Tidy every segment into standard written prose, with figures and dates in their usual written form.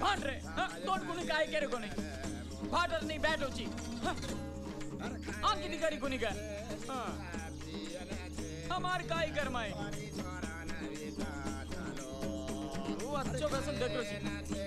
भांड रे तोड कोणी काय केरे कोणी फाटर नाही बॅटोची आंकी दिकारी कोणी का हमार काय करमाय वो अच्छो बसन डेटोची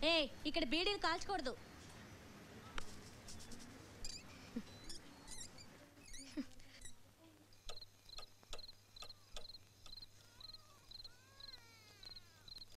Hey, here is a bead in the car.